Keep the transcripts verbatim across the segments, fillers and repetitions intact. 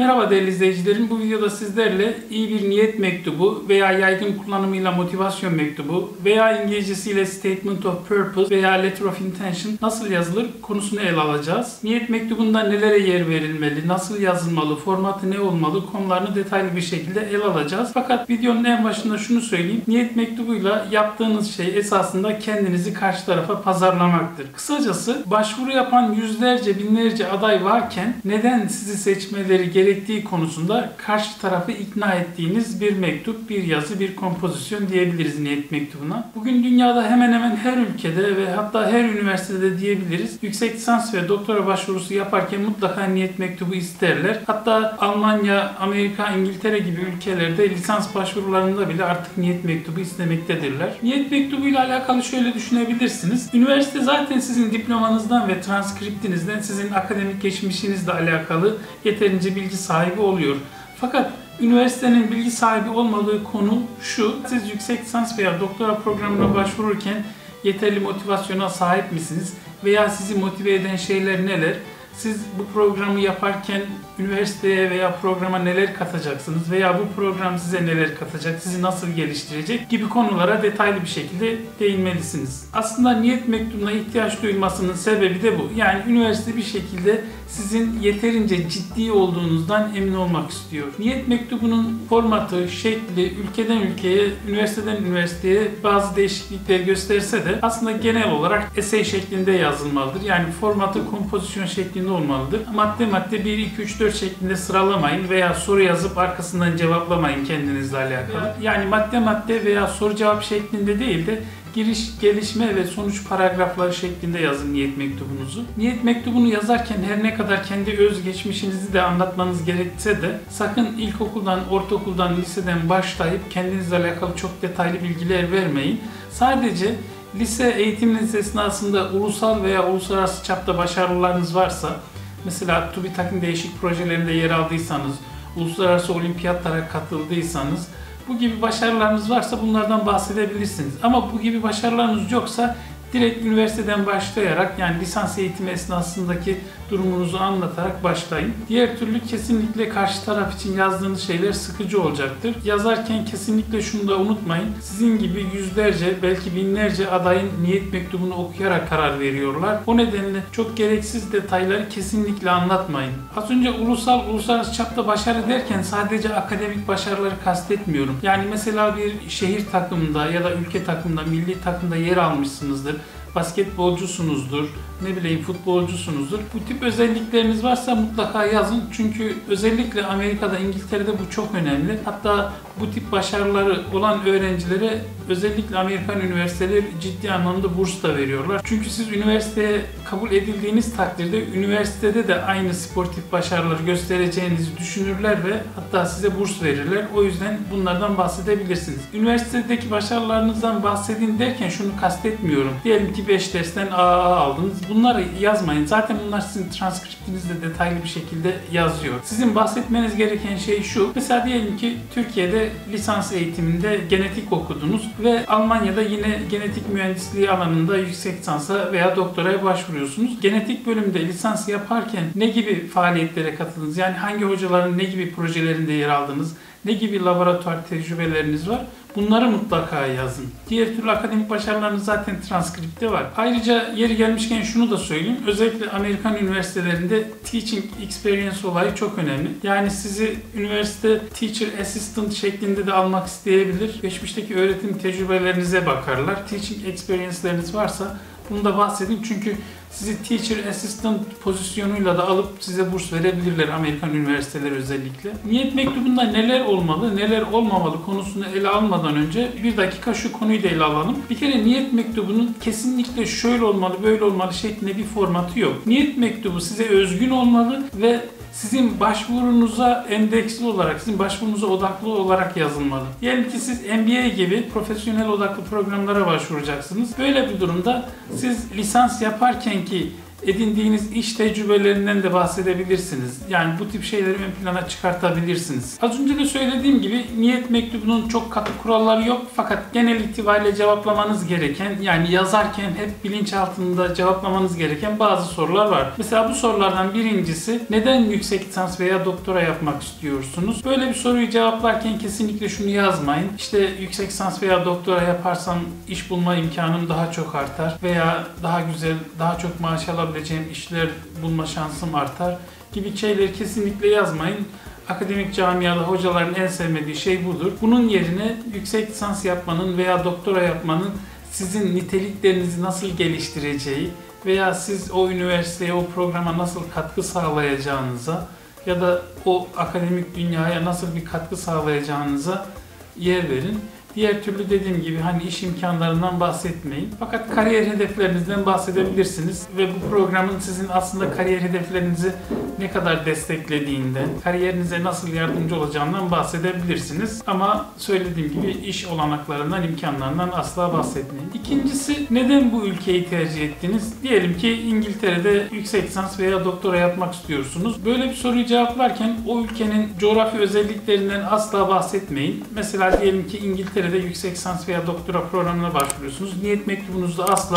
Merhaba değerli izleyicilerim, bu videoda sizlerle iyi bir niyet mektubu veya yaygın kullanımıyla motivasyon mektubu veya İngilizcesiyle Statement of Purpose veya Letter of Intention nasıl yazılır konusunu ele alacağız. Niyet mektubunda nelere yer verilmeli, nasıl yazılmalı, formatı ne olmalı konularını detaylı bir şekilde ele alacağız. Fakat videonun en başında şunu söyleyeyim, niyet mektubuyla yaptığınız şey esasında kendinizi karşı tarafa pazarlamaktır. Kısacası başvuru yapan yüzlerce, binlerce aday varken neden sizi seçmeleri gerekiyor gerektiği konusunda karşı tarafı ikna ettiğiniz bir mektup, bir yazı, bir kompozisyon diyebiliriz niyet mektubuna. Bugün dünyada hemen hemen her ülkede ve hatta her üniversitede diyebiliriz yüksek lisans ve doktora başvurusu yaparken mutlaka niyet mektubu isterler. Hatta Almanya, Amerika, İngiltere gibi ülkelerde lisans başvurularında bile artık niyet mektubu istemektedirler. Niyet mektubuyla alakalı şöyle düşünebilirsiniz. Üniversite zaten sizin diplomanızdan ve transkriptinizden, sizin akademik geçmişinizle alakalı yeterince bilgi sahibi oluyor. Fakat üniversitenin bilgi sahibi olmadığı konu şu: siz yüksek lisans veya doktora programına başvururken yeterli motivasyona sahip misiniz? Veya sizi motive eden şeyler neler? Siz bu programı yaparken üniversiteye veya programa neler katacaksınız veya bu program size neler katacak, sizi nasıl geliştirecek gibi konulara detaylı bir şekilde değinmelisiniz. Aslında niyet mektubuna ihtiyaç duyulmasının sebebi de bu. Yani üniversite bir şekilde sizin yeterince ciddi olduğunuzdan emin olmak istiyor. Niyet mektubunun formatı, şekli ülkeden ülkeye, üniversiteden üniversiteye bazı değişiklikler gösterse de aslında genel olarak essay şeklinde yazılmalıdır. Yani formatı kompozisyon şeklinde olmalıdır. Madde madde bir, iki, üç, dört şeklinde sıralamayın veya soru yazıp arkasından cevaplamayın kendinizle alakalı. Yani madde madde veya soru cevap şeklinde değil de giriş, gelişme ve sonuç paragrafları şeklinde yazın niyet mektubunuzu. Niyet mektubunu yazarken her ne kadar kendi özgeçmişinizi de anlatmanız gerekse de sakın ilkokuldan, ortaokuldan, liseden başlayıp kendinizle alakalı çok detaylı bilgiler vermeyin. Sadece lise eğitiminiz esnasında ulusal veya uluslararası çapta başarılarınız varsa, mesela TÜBİTAK'ın değişik projelerinde yer aldıysanız, uluslararası olimpiyatlara katıldıysanız, bu gibi başarılarınız varsa bunlardan bahsedebilirsiniz. Ama bu gibi başarılarınız yoksa direkt üniversiteden başlayarak, yani lisans eğitimi esnasındaki durumunuzu anlatarak başlayın. Diğer türlü kesinlikle karşı taraf için yazdığınız şeyler sıkıcı olacaktır. Yazarken kesinlikle şunu da unutmayın. Sizin gibi yüzlerce, belki binlerce adayın niyet mektubunu okuyarak karar veriyorlar. O nedenle çok gereksiz detayları kesinlikle anlatmayın. Az önce ulusal, uluslararası çapta başarı derken sadece akademik başarıları kastetmiyorum. Yani mesela bir şehir takımında ya da ülke takımında, milli takımda yer almışsınızdır. Basketbolcusunuzdur, ne bileyim futbolcusunuzdur. Bu tip özellikleriniz varsa mutlaka yazın. Çünkü özellikle Amerika'da, İngiltere'de bu çok önemli. Hatta bu tip başarıları olan öğrencilere özellikle Amerikan üniversiteleri ciddi anlamda burs da veriyorlar. Çünkü siz üniversiteye kabul edildiğiniz takdirde üniversitede de aynı sportif başarıları göstereceğinizi düşünürler ve hatta size burs verirler. O yüzden bunlardan bahsedebilirsiniz. Üniversitedeki başarılarınızdan bahsedin derken şunu kastetmiyorum. Diyelim ki beş dersten A aldınız. Bunları yazmayın. Zaten bunlar sizin transkriptinizde detaylı bir şekilde yazıyor. Sizin bahsetmeniz gereken şey şu. Mesela diyelim ki Türkiye'de lisans eğitiminde genetik okudunuz ve Almanya'da yine genetik mühendisliği alanında yüksek lisansa veya doktoraya başvuruyorsunuz. Genetik bölümde lisans yaparken ne gibi faaliyetlere katıldınız? Yani hangi hocaların ne gibi projelerinde yer aldınız? Ne gibi laboratuvar tecrübeleriniz var? Bunları mutlaka yazın. Diğer türlü akademik başarılarınız zaten transkripte var. Ayrıca yeri gelmişken şunu da söyleyeyim. Özellikle Amerikan üniversitelerinde teaching experience olayı çok önemli. Yani sizi üniversite teacher assistant şeklinde de almak isteyebilir. Geçmişteki öğretim tecrübelerinize bakarlar. Teaching experience'leriniz varsa bunu da bahsedeyim çünkü sizi teacher assistant pozisyonuyla da alıp size burs verebilirler Amerikan üniversiteleri özellikle. Niyet mektubunda neler olmalı, neler olmamalı konusunu ele almadan önce bir dakika şu konuyu da ele alalım. Bir kere niyet mektubunun kesinlikle şöyle olmalı, böyle olmalı şeklinde bir formatı yok. Niyet mektubu size özgün olmalı ve sizin başvurunuza endeksli olarak, sizin başvurunuza odaklı olarak yazılmalı. Diyelim ki siz M B A gibi profesyonel odaklı programlara başvuracaksınız. Böyle bir durumda siz lisans yaparken ki edindiğiniz iş tecrübelerinden de bahsedebilirsiniz. Yani bu tip şeyleri ön plana çıkartabilirsiniz. Az önce de söylediğim gibi niyet mektubunun çok katı kuralları yok, fakat genel itibariyle cevaplamanız gereken, yani yazarken hep bilinç altında cevaplamanız gereken bazı sorular var. Mesela bu sorulardan birincisi, neden yüksek lisans veya doktora yapmak istiyorsunuz? Böyle bir soruyu cevaplarken kesinlikle şunu yazmayın: İşte yüksek lisans veya doktora yaparsam iş bulma imkanım daha çok artar veya daha güzel, daha çok maaş alabileceğim işler bulma şansım artar gibi şeyleri kesinlikle yazmayın. Akademik camiada hocaların en sevmediği şey budur. Bunun yerine yüksek lisans yapmanın veya doktora yapmanın sizin niteliklerinizi nasıl geliştireceği veya siz o üniversiteye, o programa nasıl katkı sağlayacağınıza ya da o akademik dünyaya nasıl bir katkı sağlayacağınıza yer verin. Diğer türlü dediğim gibi hani iş imkanlarından bahsetmeyin. Fakat kariyer hedeflerinizden bahsedebilirsiniz ve bu programın sizin aslında kariyer hedeflerinizi ne kadar desteklediğinden, kariyerinize nasıl yardımcı olacağından bahsedebilirsiniz. Ama söylediğim gibi iş olanaklarından, imkanlarından asla bahsetmeyin. İkincisi, neden bu ülkeyi tercih ettiniz? Diyelim ki İngiltere'de yüksek lisans veya doktora yapmak istiyorsunuz. Böyle bir soruyu cevaplarken o ülkenin coğrafi özelliklerinden asla bahsetmeyin. Mesela diyelim ki İngiltere İngiltere'de yüksek lisans veya doktora programına başvuruyorsunuz. Niyet mektubunuzda asla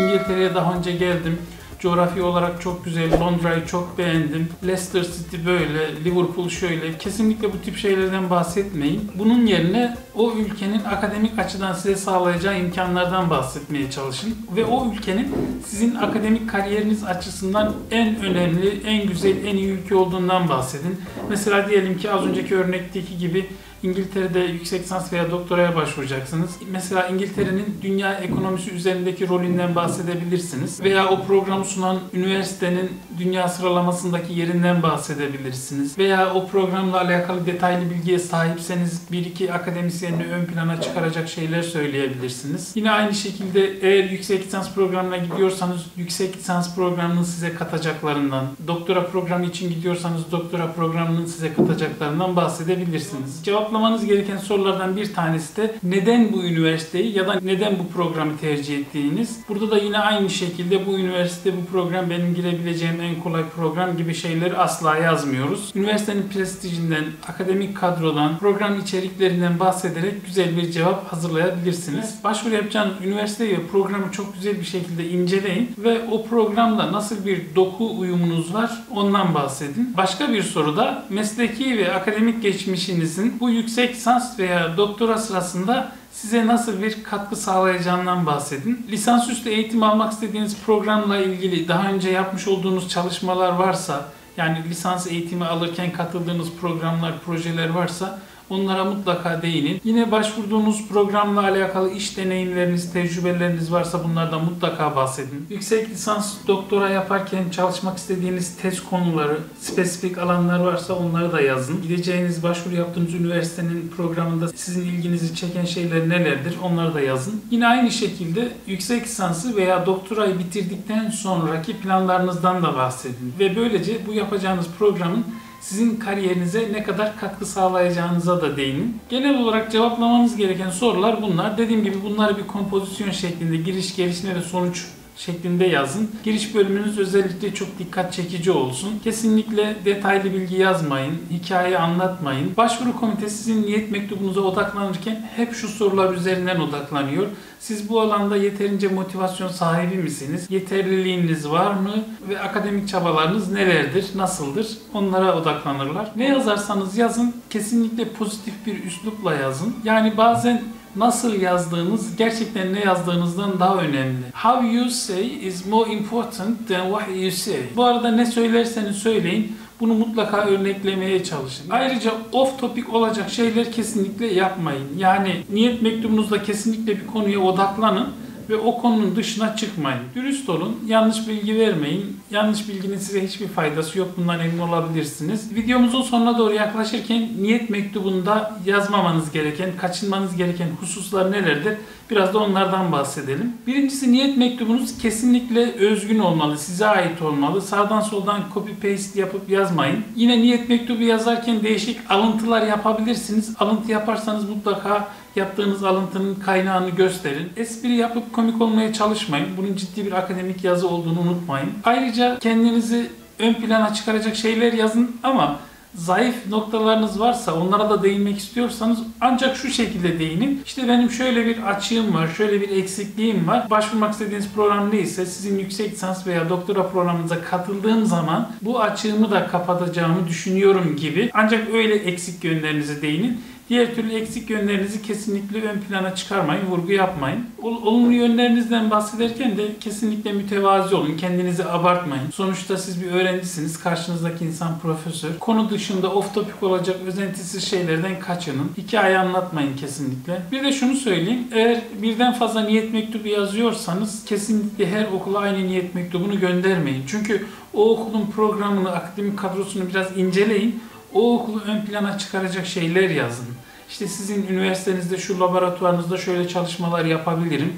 İngiltere'ye daha önce geldim, coğrafi olarak çok güzel, Londra'yı çok beğendim, Leicester City böyle, Liverpool şöyle, kesinlikle bu tip şeylerden bahsetmeyin. Bunun yerine o ülkenin akademik açıdan size sağlayacağı imkanlardan bahsetmeye çalışın ve o ülkenin sizin akademik kariyeriniz açısından en önemli, en güzel, en iyi ülke olduğundan bahsedin. Mesela diyelim ki az önceki örnekteki gibi İngiltere'de yüksek lisans veya doktoraya başvuracaksınız. Mesela İngiltere'nin dünya ekonomisi üzerindeki rolünden bahsedebilirsiniz. Veya o programı sunan üniversitenin dünya sıralamasındaki yerinden bahsedebilirsiniz. Veya o programla alakalı detaylı bilgiye sahipseniz bir iki akademisyenini ön plana çıkaracak şeyler söyleyebilirsiniz. Yine aynı şekilde eğer yüksek lisans programına gidiyorsanız yüksek lisans programının size katacaklarından, doktora programı için gidiyorsanız doktora programının size katacaklarından bahsedebilirsiniz. Cevap Cevaplamanız gereken sorulardan bir tanesi de neden bu üniversiteyi ya da neden bu programı tercih ettiğiniz. Burada da yine aynı şekilde bu üniversite, bu program benim girebileceğim en kolay program gibi şeyleri asla yazmıyoruz. Üniversitenin prestijinden, akademik kadrodan, program içeriklerinden bahsederek güzel bir cevap hazırlayabilirsiniz. Başvuru yapacağınız üniversiteyi ve programı çok güzel bir şekilde inceleyin ve o programda nasıl bir doku uyumunuz var ondan bahsedin. Başka bir soru da mesleki ve akademik geçmişinizin bu yüksek lisans veya doktora sırasında size nasıl bir katkı sağlayacağından bahsedin. Lisansüstü eğitim almak istediğiniz programla ilgili daha önce yapmış olduğunuz çalışmalar varsa, yani lisans eğitimi alırken katıldığınız programlar, projeler varsa onlara mutlaka değinin. Yine başvurduğunuz programla alakalı iş deneyimleriniz, tecrübeleriniz varsa bunlardan mutlaka bahsedin. Yüksek lisans, doktora yaparken çalışmak istediğiniz tez konuları, spesifik alanlar varsa onları da yazın. Gideceğiniz, başvuru yaptığınız üniversitenin programında sizin ilginizi çeken şeyler nelerdir onları da yazın. Yine aynı şekilde yüksek lisansı veya doktorayı bitirdikten sonraki planlarınızdan da bahsedin. Ve böylece bu yapacağınız programın sizin kariyerinize ne kadar katkı sağlayacağınıza da değinin. Genel olarak cevaplamanız gereken sorular bunlar. Dediğim gibi bunları bir kompozisyon şeklinde, giriş, gelişme ve sonuç şeklinde yazın. Giriş bölümünüz özellikle çok dikkat çekici olsun. Kesinlikle detaylı bilgi yazmayın, hikaye anlatmayın. Başvuru komitesi sizin niyet mektubunuza odaklanırken hep şu sorular üzerinden odaklanıyor. Siz bu alanda yeterince motivasyon sahibi misiniz? Yeterliliğiniz var mı? Ve akademik çabalarınız nelerdir, nasıldır? Onlara odaklanırlar. Ne yazarsanız yazın, kesinlikle pozitif bir üslupla yazın. Yani bazen nasıl yazdığınız, gerçekten ne yazdığınızdan daha önemli. How you say is more important than what you say. Bu arada ne söylerseniz söyleyin, bunu mutlaka örneklemeye çalışın. Ayrıca off topic olacak şeyler kesinlikle yapmayın. Yani niyet mektubunuzda kesinlikle bir konuya odaklanın ve o konunun dışına çıkmayın. Dürüst olun, yanlış bilgi vermeyin. Yanlış bilginin size hiçbir faydası yok, bundan emin olabilirsiniz. Videomuzun sonuna doğru yaklaşırken niyet mektubunda yazmamanız gereken, kaçınmanız gereken hususlar nelerdir? Biraz da onlardan bahsedelim. Birincisi, niyet mektubunuz kesinlikle özgün olmalı, size ait olmalı. Sağdan soldan copy paste yapıp yazmayın. Yine niyet mektubu yazarken değişik alıntılar yapabilirsiniz. Alıntı yaparsanız mutlaka Yaptığınız alıntının kaynağını gösterin. Espri yapıp komik olmaya çalışmayın. Bunun ciddi bir akademik yazı olduğunu unutmayın. Ayrıca kendinizi ön plana çıkaracak şeyler yazın ama zayıf noktalarınız varsa, onlara da değinmek istiyorsanız ancak şu şekilde değinin. İşte benim şöyle bir açığım var, şöyle bir eksikliğim var. Başvurmak istediğiniz program neyse sizin yüksek lisans veya doktora programınıza katıldığım zaman bu açığımı da kapatacağımı düşünüyorum gibi. Ancak öyle eksik yönlerinize değinin. Diğer türlü eksik yönlerinizi kesinlikle ön plana çıkarmayın, vurgu yapmayın. Ol, olumlu yönlerinizden bahsederken de kesinlikle mütevazi olun, kendinizi abartmayın. Sonuçta siz bir öğrencisiniz, karşınızdaki insan profesör. Konu dışında off topic olacak özentisiz şeylerden kaçının. Hikaye anlatmayın kesinlikle. Bir de şunu söyleyeyim, eğer birden fazla niyet mektubu yazıyorsanız kesinlikle her okula aynı niyet mektubunu göndermeyin. Çünkü o okulun programını, akademik kadrosunu biraz inceleyin. O okulu ön plana çıkaracak şeyler yazın. İşte sizin üniversitenizde, şu laboratuvarınızda şöyle çalışmalar yapabilirim.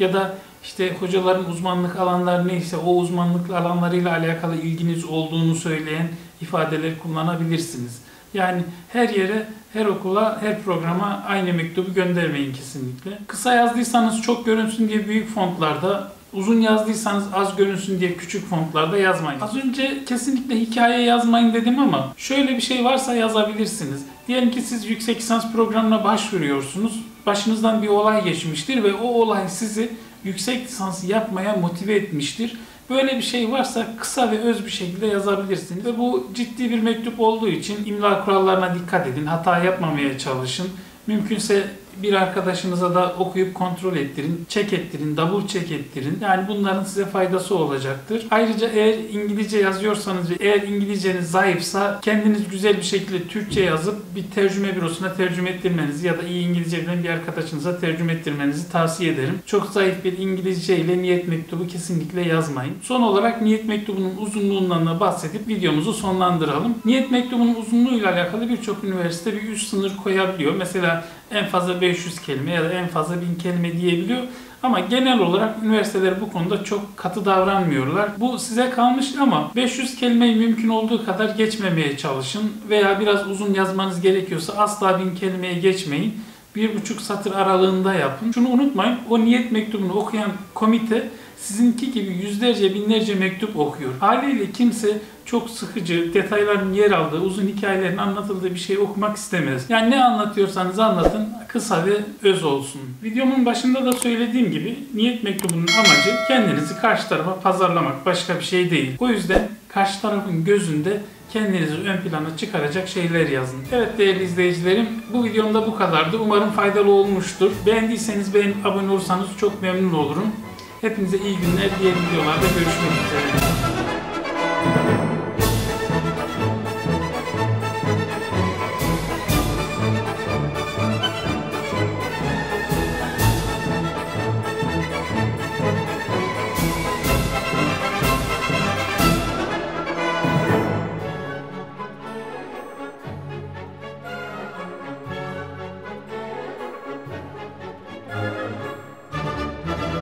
Ya da işte hocaların uzmanlık alanları neyse o uzmanlık alanlarıyla alakalı ilginiz olduğunu söyleyen ifadeler kullanabilirsiniz. Yani her yere, her okula, her programa aynı mektubu göndermeyin kesinlikle. Kısa yazdıysanız çok görünsün diye büyük fontlarda, uzun yazdıysanız az görünsün diye küçük fontlarda yazmayın. Az önce kesinlikle hikaye yazmayın dedim ama şöyle bir şey varsa yazabilirsiniz. Diyelim ki siz yüksek lisans programına başvuruyorsunuz. Başınızdan bir olay geçmiştir ve o olay sizi yüksek lisansı yapmaya motive etmiştir. Böyle bir şey varsa kısa ve öz bir şekilde yazabilirsiniz. Ve bu ciddi bir mektup olduğu için imla kurallarına dikkat edin, hata yapmamaya çalışın. Mümkünse bir arkadaşınıza da okuyup kontrol ettirin, check ettirin, double check ettirin. Yani bunların size faydası olacaktır. Ayrıca eğer İngilizce yazıyorsanız ve eğer İngilizceniz zayıfsa kendiniz güzel bir şekilde Türkçe yazıp bir tercüme bürosuna tercüme ettirmenizi ya da iyi İngilizce bilen bir arkadaşınıza tercüme ettirmenizi tavsiye ederim. Çok zayıf bir İngilizce ile niyet mektubu kesinlikle yazmayın. Son olarak niyet mektubunun uzunluğundan da bahsedip videomuzu sonlandıralım. Niyet mektubunun uzunluğuyla alakalı birçok üniversite bir üst sınır koyabiliyor. Mesela en fazla beş yüz kelime ya da en fazla bin kelime diyebiliyor. Ama genel olarak üniversiteler bu konuda çok katı davranmıyorlar. Bu size kalmış ama beş yüz kelimeyi mümkün olduğu kadar geçmemeye çalışın. Veya biraz uzun yazmanız gerekiyorsa asla bin kelimeye geçmeyin. bir buçuk satır aralığında yapın. Şunu unutmayın, o niyet mektubunu okuyan komite sizinki gibi yüzlerce, binlerce mektup okuyor. Haliyle kimse çok sıkıcı, detayların yer aldığı, uzun hikayelerin anlatıldığı bir şey okumak istemez. Yani ne anlatıyorsanız anlatın, kısa ve öz olsun. Videomun başında da söylediğim gibi niyet mektubunun amacı kendinizi karşı tarafa pazarlamak, başka bir şey değil. O yüzden karşı tarafın gözünde kendinizi ön plana çıkaracak şeyler yazın. Evet değerli izleyicilerim, bu videomda bu kadardı. Umarım faydalı olmuştur. Beğendiyseniz beğenip abone olursanız çok memnun olurum. Hepinize iyi günler, diğer videolarda görüşmek üzere.